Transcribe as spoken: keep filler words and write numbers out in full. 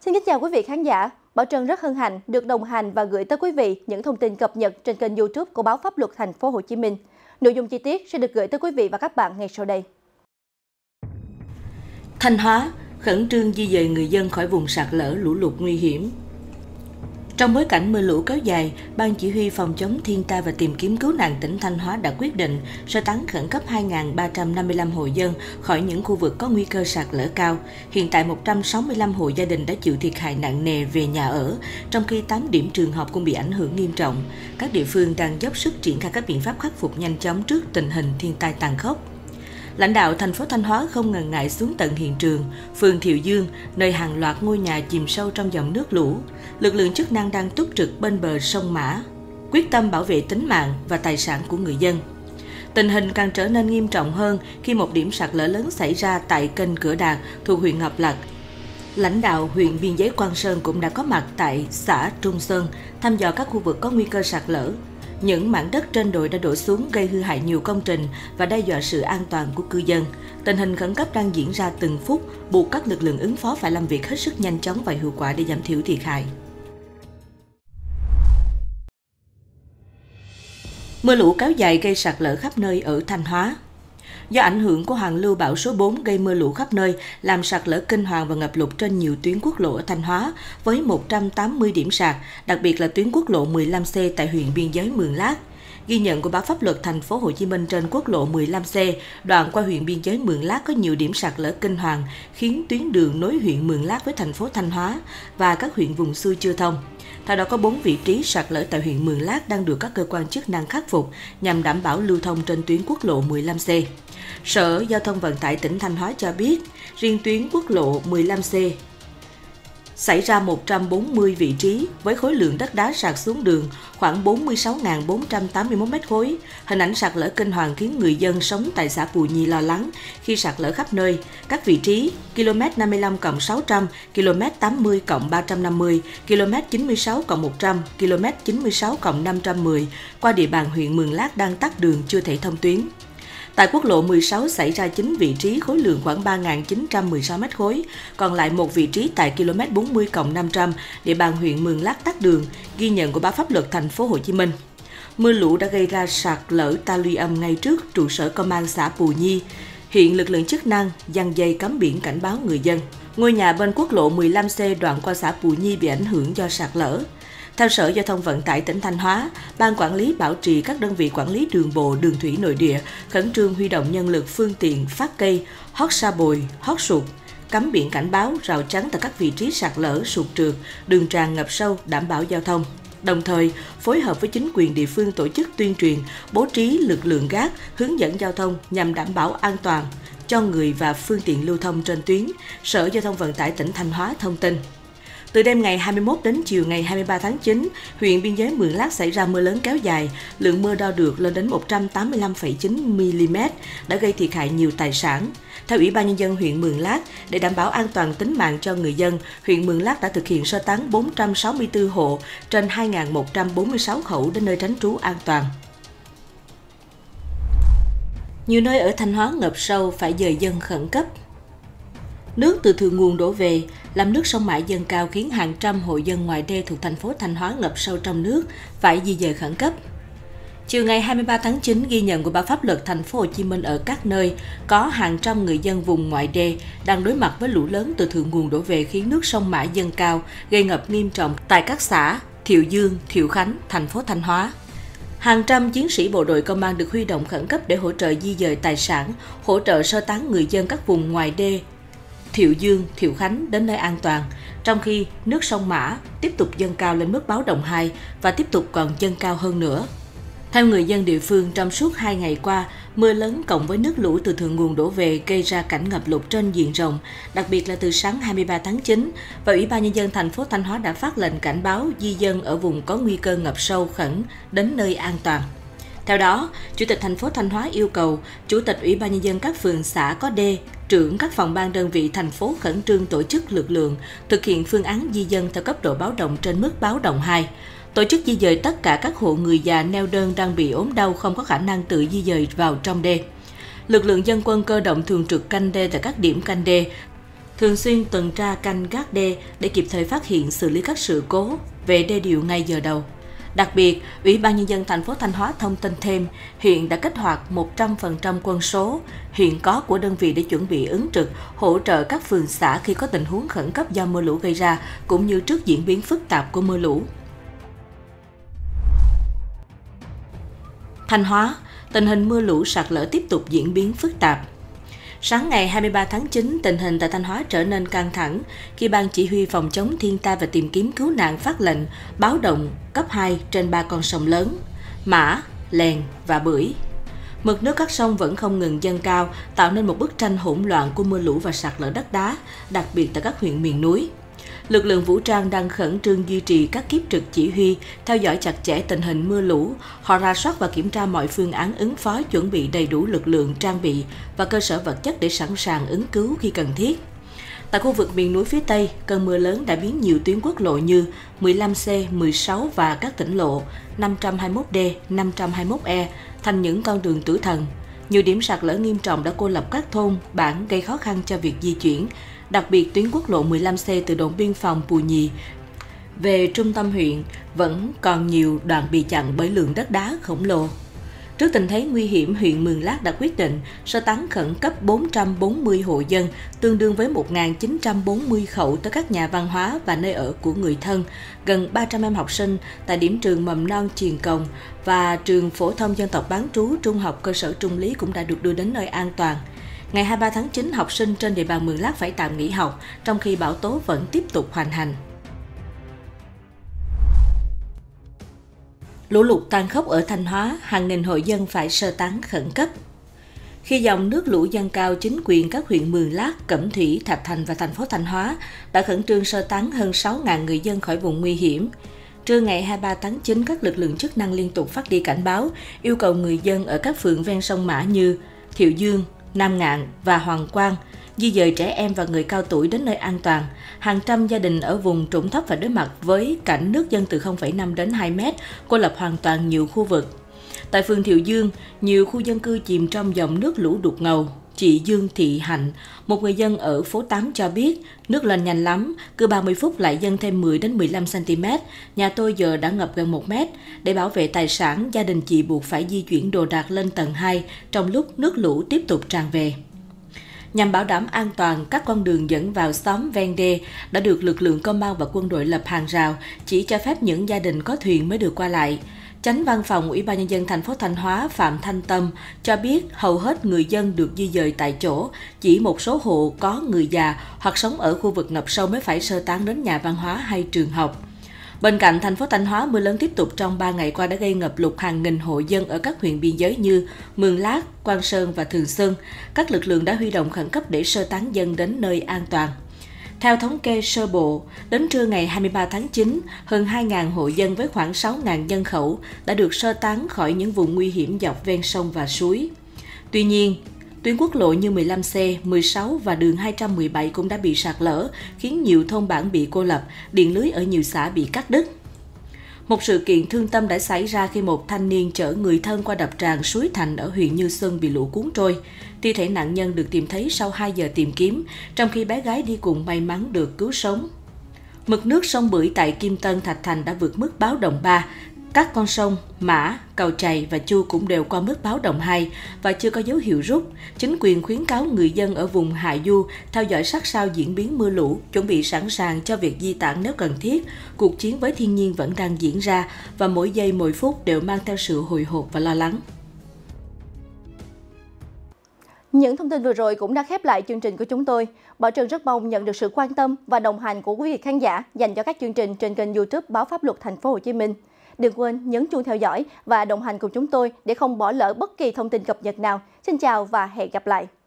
Xin kính chào quý vị khán giả. Bảo Trân rất hân hạnh được đồng hành và gửi tới quý vị những thông tin cập nhật trên kênh YouTube của Báo Pháp Luật thành phố Hồ Chí Minh. Nội dung chi tiết sẽ được gửi tới quý vị và các bạn ngay sau đây. Thanh Hóa khẩn trương di dời người dân khỏi vùng sạt lở lũ lụt nguy hiểm. Trong bối cảnh mưa lũ kéo dài, Ban Chỉ huy Phòng chống thiên tai và tìm kiếm cứu nạn tỉnh Thanh Hóa đã quyết định sơ tán khẩn cấp hai nghìn ba trăm năm mươi lăm hộ dân khỏi những khu vực có nguy cơ sạt lở cao. Hiện tại một trăm sáu mươi lăm hộ gia đình đã chịu thiệt hại nặng nề về nhà ở, trong khi tám điểm trường học cũng bị ảnh hưởng nghiêm trọng. Các địa phương đang dốc sức triển khai các biện pháp khắc phục nhanh chóng trước tình hình thiên tai tàn khốc. Lãnh đạo thành phố Thanh Hóa không ngần ngại xuống tận hiện trường, phường Thiệu Dương, nơi hàng loạt ngôi nhà chìm sâu trong dòng nước lũ. Lực lượng chức năng đang túc trực bên bờ sông Mã, quyết tâm bảo vệ tính mạng và tài sản của người dân. Tình hình càng trở nên nghiêm trọng hơn khi một điểm sạt lở lớn xảy ra tại kênh Cửa Đạt thuộc huyện Ngọc Lạc. Lãnh đạo huyện biên giới Quang Sơn cũng đã có mặt tại xã Trung Sơn, thăm dò các khu vực có nguy cơ sạt lở. Những mảng đất trên đồi đã đổ xuống gây hư hại nhiều công trình và đe dọa sự an toàn của cư dân. Tình hình khẩn cấp đang diễn ra từng phút, buộc các lực lượng ứng phó phải làm việc hết sức nhanh chóng và hiệu quả để giảm thiểu thiệt hại. Mưa lũ kéo dài gây sạt lở khắp nơi ở Thanh Hóa. Do ảnh hưởng của hoàn lưu bão số bốn gây mưa lũ khắp nơi, làm sạt lở kinh hoàng và ngập lụt trên nhiều tuyến quốc lộ ở Thanh Hóa với một trăm tám mươi điểm sạt, đặc biệt là tuyến quốc lộ mười lăm C tại huyện biên giới Mường Lát. Ghi nhận của Báo Pháp Luật thành phố Hồ Chí Minh trên quốc lộ mười lăm C, đoạn qua huyện biên giới Mường Lát có nhiều điểm sạt lở kinh hoàng, khiến tuyến đường nối huyện Mường Lát với thành phố Thanh Hóa và các huyện vùng xuôi chưa thông. Theo đó, có bốn vị trí sạt lở tại huyện Mường Lát đang được các cơ quan chức năng khắc phục nhằm đảm bảo lưu thông trên tuyến quốc lộ mười lăm C. Sở Giao thông Vận tải tỉnh Thanh Hóa cho biết, riêng tuyến quốc lộ mười lăm C xảy ra một trăm bốn mươi vị trí với khối lượng đất đá sạt xuống đường khoảng bốn mươi sáu nghìn bốn trăm tám mươi mốt mét khối. Hình ảnh sạt lở kinh hoàng khiến người dân sống tại xã Pù Nhi lo lắng khi sạt lở khắp nơi. Các vị trí ki lô mét năm mươi lăm cộng sáu trăm, ki lô mét tám mươi cộng ba trăm năm mươi, ki lô mét chín mươi sáu cộng một trăm, ki lô mét chín mươi sáu cộng năm trăm mười qua địa bàn huyện Mường Lát đang tắc đường chưa thể thông tuyến. Tại quốc lộ mười sáu xảy ra chín vị trí khối lượng khoảng ba nghìn chín trăm mười sáu mét khối, còn lại một vị trí tại ki lô mét bốn mươi cộng năm trăm, địa bàn huyện Mường Lát tắc đường, ghi nhận của Báo Pháp Luật thành phố Hồ Chí Minh. Mưa lũ đã gây ra sạt lở ta luy âm ngay trước trụ sở công an xã Pù Nhi. Hiện lực lượng chức năng giăng dây cắm biển cảnh báo người dân. Ngôi nhà bên quốc lộ mười lăm C đoạn qua xã Pù Nhi bị ảnh hưởng do sạt lở. Theo Sở Giao thông Vận tải tỉnh Thanh Hóa, Ban Quản lý bảo trì các đơn vị quản lý đường bộ, đường thủy nội địa khẩn trương huy động nhân lực phương tiện phát cây, hót sa bồi, hót sụt, cắm biển cảnh báo, rào chắn tại các vị trí sạt lở, sụt trượt, đường tràn ngập sâu đảm bảo giao thông. Đồng thời, phối hợp với chính quyền địa phương tổ chức tuyên truyền, bố trí lực lượng gác, hướng dẫn giao thông nhằm đảm bảo an toàn cho người và phương tiện lưu thông trên tuyến, Sở Giao thông Vận tải tỉnh Thanh Hóa thông tin. Từ đêm ngày hai mươi mốt đến chiều ngày hai mươi ba tháng chín, huyện biên giới Mường Lát xảy ra mưa lớn kéo dài, lượng mưa đo được lên đến một trăm tám mươi lăm phẩy chín mi-li-mét, đã gây thiệt hại nhiều tài sản. Theo Ủy ban Nhân dân huyện Mường Lát, để đảm bảo an toàn tính mạng cho người dân, huyện Mường Lát đã thực hiện sơ tán bốn trăm sáu mươi tư hộ trên hai nghìn một trăm bốn mươi sáu khẩu đến nơi tránh trú an toàn. Nhiều nơi ở Thanh Hóa ngập sâu phải dời dân khẩn cấp. Nước từ thượng nguồn đổ về, làm nước sông Mã dâng cao khiến hàng trăm hộ dân ngoài đê thuộc thành phố Thanh Hóa ngập sâu trong nước, phải di dời khẩn cấp. Chiều ngày hai mươi ba tháng chín, ghi nhận của Báo Pháp Luật thành phố Hồ Chí Minh ở các nơi có hàng trăm người dân vùng ngoại đê đang đối mặt với lũ lớn từ thượng nguồn đổ về khiến nước sông Mã dâng cao, gây ngập nghiêm trọng tại các xã Thiệu Dương, Thiệu Khánh, thành phố Thanh Hóa. Hàng trăm chiến sĩ bộ đội công an được huy động khẩn cấp để hỗ trợ di dời tài sản, hỗ trợ sơ tán người dân các vùng ngoài đê Thiệu Dương, Thiệu Khánh đến nơi an toàn, trong khi nước sông Mã tiếp tục dâng cao lên mức báo động hai và tiếp tục còn dâng cao hơn nữa. Theo người dân địa phương, trong suốt hai ngày qua, mưa lớn cộng với nước lũ từ thượng nguồn đổ về gây ra cảnh ngập lụt trên diện rộng, đặc biệt là từ sáng hai mươi ba tháng chín, và Ủy ban Nhân dân thành phố Thanh Hóa đã phát lệnh cảnh báo di dân ở vùng có nguy cơ ngập sâu khẩn đến nơi an toàn. Theo đó, Chủ tịch thành phố Thanh Hóa yêu cầu Chủ tịch Ủy ban Nhân dân các phường xã có đê, trưởng các phòng ban đơn vị thành phố khẩn trương tổ chức lực lượng, thực hiện phương án di dân theo cấp độ báo động trên mức báo động hai. Tổ chức di dời tất cả các hộ người già, neo đơn, đang bị ốm đau không có khả năng tự di dời vào trong đê. lực lượng dân quân cơ động thường trực canh đê tại các điểm canh đê, thường xuyên tuần tra canh gác đê để kịp thời phát hiện xử lý các sự cố về đê điều ngay giờ đầu. Đặc biệt, Ủy ban Nhân dân thành phố Thanh Hóa thông tin thêm, huyện đã kích hoạt một trăm phần trăm quân số hiện có của đơn vị để chuẩn bị ứng trực, hỗ trợ các phường xã khi có tình huống khẩn cấp do mưa lũ gây ra, cũng như trước diễn biến phức tạp của mưa lũ. Thanh Hóa, tình hình mưa lũ sạt lở tiếp tục diễn biến phức tạp. Sáng ngày hai mươi ba tháng chín, tình hình tại Thanh Hóa trở nên căng thẳng khi Ban Chỉ huy Phòng chống thiên tai và tìm kiếm cứu nạn phát lệnh báo động cấp hai trên ba con sông lớn, Mã, Lèn và Bưởi. Mực nước các sông vẫn không ngừng dâng cao, tạo nên một bức tranh hỗn loạn của mưa lũ và sạt lở đất đá, đặc biệt tại các huyện miền núi. Lực lượng vũ trang đang khẩn trương duy trì các kiếp trực chỉ huy, theo dõi chặt chẽ tình hình mưa lũ. Họ rà soát và kiểm tra mọi phương án ứng phó, chuẩn bị đầy đủ lực lượng, trang bị và cơ sở vật chất để sẵn sàng ứng cứu khi cần thiết. Tại khu vực miền núi phía Tây, cơn mưa lớn đã biến nhiều tuyến quốc lộ như mười lăm C, mười sáu và các tỉnh lộ năm trăm hai mươi mốt D, năm trăm hai mươi mốt E thành những con đường tử thần. Nhiều điểm sạt lở nghiêm trọng đã cô lập các thôn, bản, gây khó khăn cho việc di chuyển. Đặc biệt, tuyến quốc lộ mười lăm C từ đồn biên phòng Pù Nhi về trung tâm huyện vẫn còn nhiều đoạn bị chặn bởi lượng đất đá khổng lồ. Trước tình thế nguy hiểm, huyện Mường Lát đã quyết định sơ tán khẩn cấp bốn trăm bốn mươi hộ dân, tương đương với một nghìn chín trăm bốn mươi khẩu tới các nhà văn hóa và nơi ở của người thân, gần ba trăm em học sinh tại điểm trường mầm non Triền Cồng và trường phổ thông dân tộc bán trú trung học cơ sở Trung Lý cũng đã được đưa đến nơi an toàn. Ngày hai mươi ba tháng chín, học sinh trên địa bàn Mường Lát phải tạm nghỉ học, trong khi bão tố vẫn tiếp tục hoành hành. Lũ lụt tàn khốc ở Thanh Hóa, hàng nghìn hộ dân phải sơ tán khẩn cấp. Khi dòng nước lũ dâng cao, chính quyền các huyện Mường Lát, Cẩm Thủy, Thạch Thành và thành phố Thanh Hóa đã khẩn trương sơ tán hơn sáu nghìn người dân khỏi vùng nguy hiểm. Trưa ngày hai mươi ba tháng chín, các lực lượng chức năng liên tục phát đi cảnh báo, yêu cầu người dân ở các phường ven sông Mã như Thiệu Dương, Nam Ngạn và Hoàng Quang di dời trẻ em và người cao tuổi đến nơi an toàn. Hàng trăm gia đình ở vùng trũng thấp phải đối mặt với cảnh nước dâng từ không phẩy năm đến hai mét, cô lập hoàn toàn nhiều khu vực. Tại phường Thiệu Dương, nhiều khu dân cư chìm trong dòng nước lũ đục ngầu. Chị Dương Thị Hạnh, một người dân ở phố tám cho biết, nước lên nhanh lắm, cứ ba mươi phút lại dâng thêm mười đến mười lăm xăng-ti-mét, nhà tôi giờ đã ngập gần một mét. Để bảo vệ tài sản, gia đình chị buộc phải di chuyển đồ đạc lên tầng hai trong lúc nước lũ tiếp tục tràn về. Nhằm bảo đảm an toàn, các con đường dẫn vào xóm ven đê đã được lực lượng công an và quân đội lập hàng rào, chỉ cho phép những gia đình có thuyền mới được qua lại. Chánh văn phòng Ủy ban Nhân dân thành phố Thanh Hóa Phạm Thanh Tâm cho biết hầu hết người dân được di dời tại chỗ, chỉ một số hộ có người già hoặc sống ở khu vực ngập sâu mới phải sơ tán đến nhà văn hóa hay trường học. Bên cạnh thành phố Thanh Hóa, mưa lớn tiếp tục trong ba ngày qua đã gây ngập lụt hàng nghìn hộ dân ở các huyện biên giới như Mường Lát, Quang Sơn và Thường Xuân. Các lực lượng đã huy động khẩn cấp để sơ tán dân đến nơi an toàn. Theo thống kê sơ bộ, đến trưa ngày hai mươi ba tháng chín, hơn hai nghìn hộ dân với khoảng sáu nghìn nhân khẩu đã được sơ tán khỏi những vùng nguy hiểm dọc ven sông và suối. Tuy nhiên, tuyến quốc lộ như mười lăm C, mười sáu và đường hai trăm mười bảy cũng đã bị sạt lở, khiến nhiều thôn bản bị cô lập, điện lưới ở nhiều xã bị cắt đứt. Một sự kiện thương tâm đã xảy ra khi một thanh niên chở người thân qua đập tràn suối Thành ở huyện Như Xuân bị lũ cuốn trôi. Thi thể nạn nhân được tìm thấy sau hai giờ tìm kiếm, trong khi bé gái đi cùng may mắn được cứu sống. Mực nước sông Bưởi tại Kim Tân, Thạch Thành đã vượt mức báo động ba. Các con sông Mã, Cầu Chày và Chu cũng đều qua mức báo động hai và chưa có dấu hiệu rút. Chính quyền khuyến cáo người dân ở vùng hạ du theo dõi sát sao diễn biến mưa lũ, chuẩn bị sẵn sàng cho việc di tản nếu cần thiết. Cuộc chiến với thiên nhiên vẫn đang diễn ra và mỗi giây mỗi phút đều mang theo sự hồi hộp và lo lắng. Những thông tin vừa rồi cũng đã khép lại chương trình của chúng tôi. Bảo Trân rất mong nhận được sự quan tâm và đồng hành của quý vị khán giả dành cho các chương trình trên kênh YouTube Báo Pháp Luật thành phố Hồ Chí Minh. Đừng quên nhấn chuông theo dõi và đồng hành cùng chúng tôi để không bỏ lỡ bất kỳ thông tin cập nhật nào. Xin chào và hẹn gặp lại!